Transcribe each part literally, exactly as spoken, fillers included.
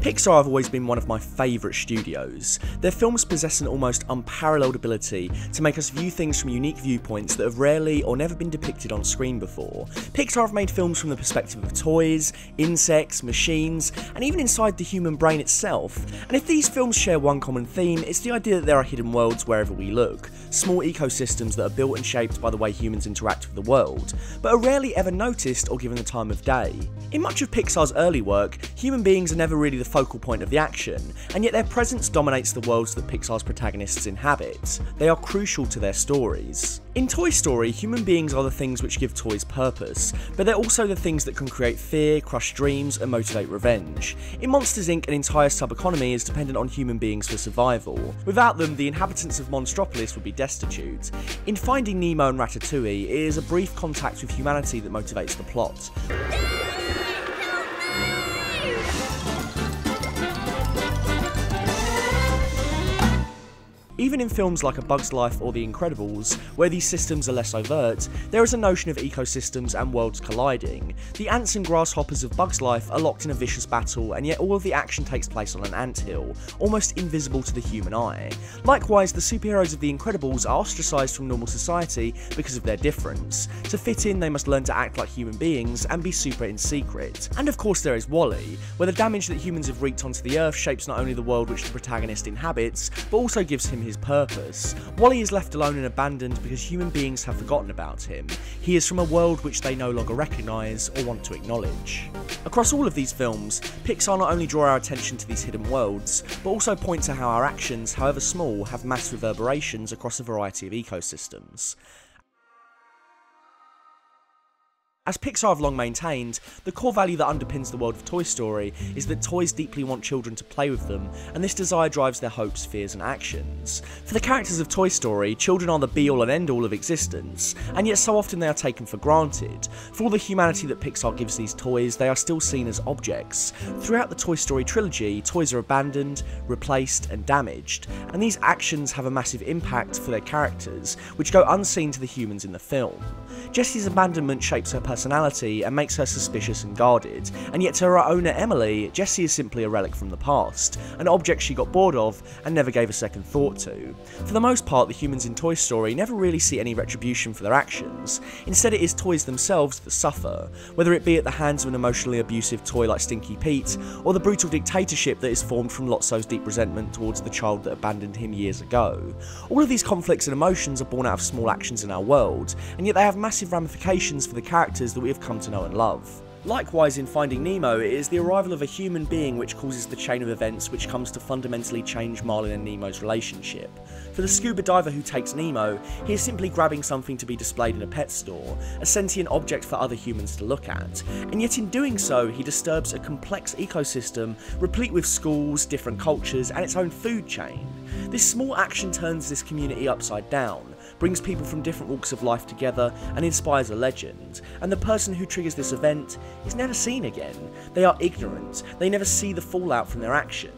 Pixar have always been one of my favourite studios. Their films possess an almost unparalleled ability to make us view things from unique viewpoints that have rarely or never been depicted on screen before. Pixar have made films from the perspective of toys, insects, machines, and even inside the human brain itself. And if these films share one common theme, it's the idea that there are hidden worlds wherever we look, small ecosystems that are built and shaped by the way humans interact with the world, but are rarely ever noticed or given the time of day. In much of Pixar's early work, human beings are never really the focal point of the action, and yet their presence dominates the worlds that Pixar's protagonists inhabit. They are crucial to their stories. In Toy Story, human beings are the things which give toys purpose, but they're also the things that can create fear, crush dreams, and motivate revenge. In Monsters Incorporated, an entire sub-economy is dependent on human beings for survival. Without them, the inhabitants of Monstropolis would be destitute. In Finding Nemo and Ratatouille, it is a brief contact with humanity that motivates the plot. Even in films like A Bug's Life or The Incredibles, where these systems are less overt, there is a notion of ecosystems and worlds colliding. The ants and grasshoppers of Bug's Life are locked in a vicious battle, and yet all of the action takes place on an anthill, almost invisible to the human eye. Likewise, the superheroes of The Incredibles are ostracised from normal society because of their difference. To fit in, they must learn to act like human beings and be super in secret. And of course there is WALL-E, where the damage that humans have wreaked onto the Earth shapes not only the world which the protagonist inhabits, but also gives him his his purpose. WALL-E is left alone and abandoned because human beings have forgotten about him. He is from a world which they no longer recognise or want to acknowledge. Across all of these films, Pixar not only draw our attention to these hidden worlds, but also point to how our actions, however small, have mass reverberations across a variety of ecosystems. As Pixar have long maintained, the core value that underpins the world of Toy Story is that toys deeply want children to play with them, and this desire drives their hopes, fears and actions. For the characters of Toy Story, children are the be-all and end-all of existence, and yet so often they are taken for granted. For all the humanity that Pixar gives these toys, they are still seen as objects. Throughout the Toy Story trilogy, toys are abandoned, replaced and damaged, and these actions have a massive impact for their characters, which go unseen to the humans in the film. Jessie's abandonment shapes her personality personality and makes her suspicious and guarded, and yet to her owner Emily, Jessie is simply a relic from the past, an object she got bored of and never gave a second thought to. For the most part, the humans in Toy Story never really see any retribution for their actions. Instead, it is toys themselves that suffer, whether it be at the hands of an emotionally abusive toy like Stinky Pete, or the brutal dictatorship that is formed from Lotso's deep resentment towards the child that abandoned him years ago. All of these conflicts and emotions are born out of small actions in our world, and yet they have massive ramifications for the characters that we have come to know and love. Likewise, in Finding Nemo, it is the arrival of a human being which causes the chain of events which comes to fundamentally change Marlin and Nemo's relationship. For the scuba diver who takes Nemo, he is simply grabbing something to be displayed in a pet store, a sentient object for other humans to look at, and yet in doing so he disturbs a complex ecosystem replete with schools, different cultures and its own food chain. This small action turns this community upside down, brings people from different walks of life together and inspires a legend, and the person who triggers this event is never seen again. They are ignorant, they never see the fallout from their actions.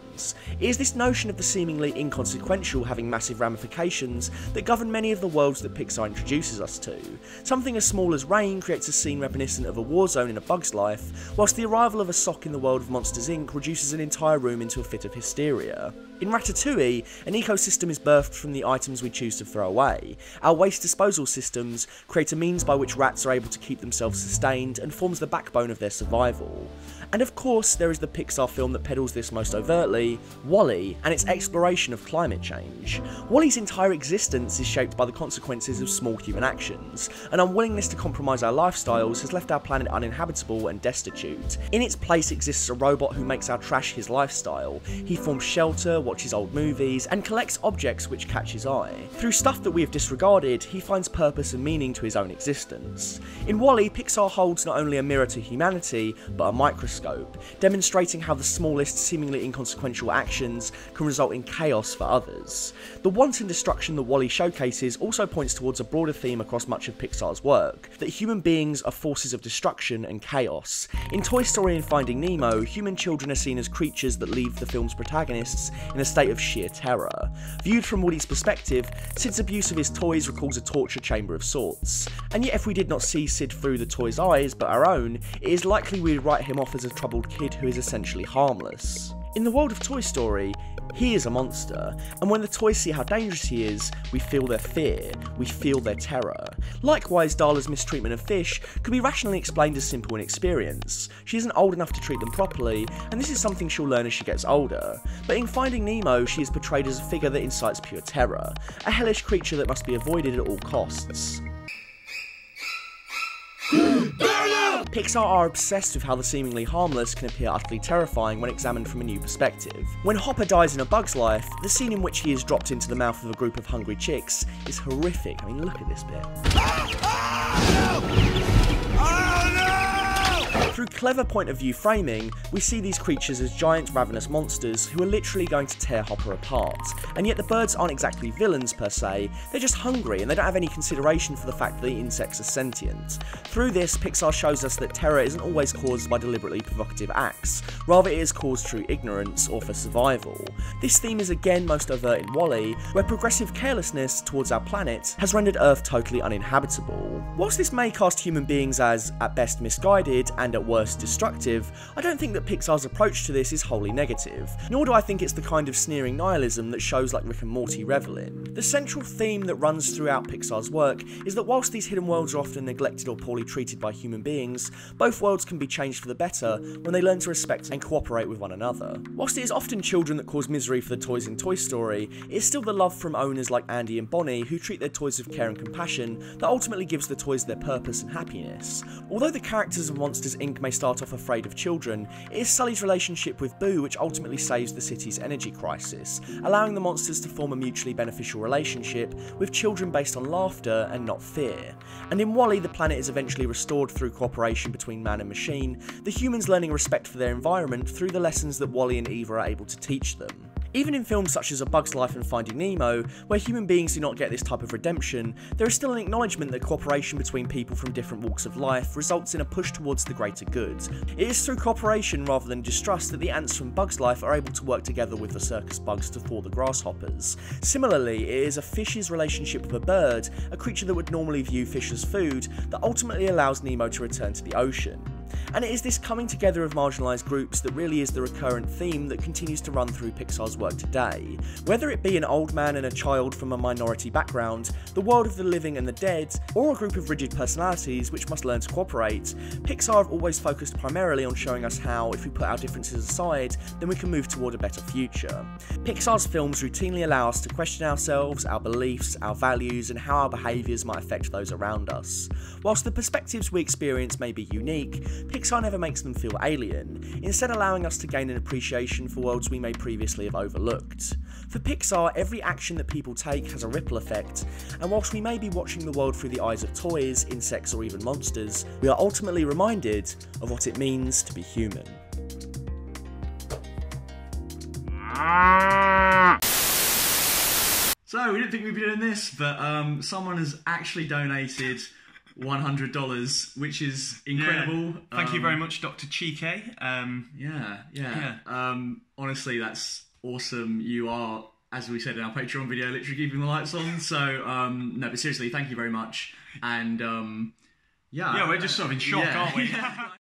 It is this notion of the seemingly inconsequential having massive ramifications that govern many of the worlds that Pixar introduces us to. Something as small as rain creates a scene reminiscent of a war zone in A Bug's Life, whilst the arrival of a sock in the world of Monsters Incorporated reduces an entire room into a fit of hysteria. In Ratatouille, an ecosystem is birthed from the items we choose to throw away. Our waste disposal systems create a means by which rats are able to keep themselves sustained and forms the backbone of their survival. And of course, there is the Pixar film that peddles this most overtly, WALL-E, and its exploration of climate change. WALL-E's entire existence is shaped by the consequences of small human actions, and unwillingness to compromise our lifestyles has left our planet uninhabitable and destitute. In its place exists a robot who makes our trash his lifestyle. He forms shelter, watches old movies, and collects objects which catch his eye. Through stuff that we have disregarded, he finds purpose and meaning to his own existence. In WALL-E, Pixar holds not only a mirror to humanity, but a microscope, demonstrating how the smallest, seemingly inconsequential actions can result in chaos for others. The wanton destruction that WALL-E showcases also points towards a broader theme across much of Pixar's work, that human beings are forces of destruction and chaos. In Toy Story and Finding Nemo, human children are seen as creatures that leave the film's protagonists in a state of sheer terror. Viewed from WALL-E's perspective, Sid's abuse of his toys recalls a torture chamber of sorts, and yet if we did not see Sid through the toy's eyes but our own, it is likely we would write him off as a troubled kid who is essentially harmless. In the world of Toy Story, he is a monster, and when the toys see how dangerous he is, we feel their fear, we feel their terror. Likewise, Darla's mistreatment of fish could be rationally explained as simple inexperience. She isn't old enough to treat them properly, and this is something she'll learn as she gets older. But in Finding Nemo, she is portrayed as a figure that incites pure terror, a hellish creature that must be avoided at all costs. Pixar are obsessed with how the seemingly harmless can appear utterly terrifying when examined from a new perspective. When Hopper dies in A Bug's Life, the scene in which he is dropped into the mouth of a group of hungry chicks is horrific. I mean, look at this bit. Ah! Ah, no! Oh, no! Through clever point of view framing, we see these creatures as giant ravenous monsters who are literally going to tear Hopper apart. And yet the birds aren't exactly villains per se, they're just hungry and they don't have any consideration for the fact that the insects are sentient. Through this, Pixar shows us that terror isn't always caused by deliberately provocative acts, rather it is caused through ignorance or for survival. This theme is again most overt in WALL-E, where progressive carelessness towards our planet has rendered Earth totally uninhabitable. Whilst this may cast human beings as, at best, misguided and at worst destructive, I don't think that Pixar's approach to this is wholly negative, nor do I think it's the kind of sneering nihilism that shows like Rick and Morty revel in. The central theme that runs throughout Pixar's work is that whilst these hidden worlds are often neglected or poorly treated by human beings, both worlds can be changed for the better when they learn to respect and cooperate with one another. Whilst it is often children that cause misery for the toys in Toy Story, it is still the love from owners like Andy and Bonnie who treat their toys with care and compassion that ultimately gives the toys their purpose and happiness. Although the characters of Monsters Incorporated may start off afraid of children, it is Sully's relationship with Boo which ultimately saves the city's energy crisis, allowing the monsters to form a mutually beneficial relationship with children based on laughter and not fear. And in WALL-E, the planet is eventually restored through cooperation between man and machine, the humans learning respect for their environment through the lessons that WALL-E and Eva are able to teach them. Even in films such as A Bug's Life and Finding Nemo, where human beings do not get this type of redemption, there is still an acknowledgement that cooperation between people from different walks of life results in a push towards the greater good. It is through cooperation rather than distrust that the ants from Bug's Life are able to work together with the circus bugs to thaw the grasshoppers. Similarly, it is a fish's relationship with a bird, a creature that would normally view fish as food, that ultimately allows Nemo to return to the ocean. And it is this coming together of marginalised groups that really is the recurrent theme that continues to run through Pixar's work today. Whether it be an old man and a child from a minority background, the world of the living and the dead, or a group of rigid personalities which must learn to cooperate, Pixar have always focused primarily on showing us how, if we put our differences aside, then we can move toward a better future. Pixar's films routinely allow us to question ourselves, our beliefs, our values, and how our behaviours might affect those around us. Whilst the perspectives we experience may be unique, Pixar never makes them feel alien, instead allowing us to gain an appreciation for worlds we may previously have overlooked. For Pixar, every action that people take has a ripple effect, and whilst we may be watching the world through the eyes of toys, insects or even monsters, we are ultimately reminded of what it means to be human. So, we didn't think we'd be doing this, but um, someone has actually donated one hundred dollars, which is incredible. Yeah. Thank um, you very much, Doctor Chike. Um, yeah, yeah. yeah. Um, honestly, that's awesome. You are, as we said in our Patreon video, literally keeping the lights on. So, um, no, but seriously, thank you very much. And um, yeah. Yeah, we're just sort of in shock, yeah. aren't we?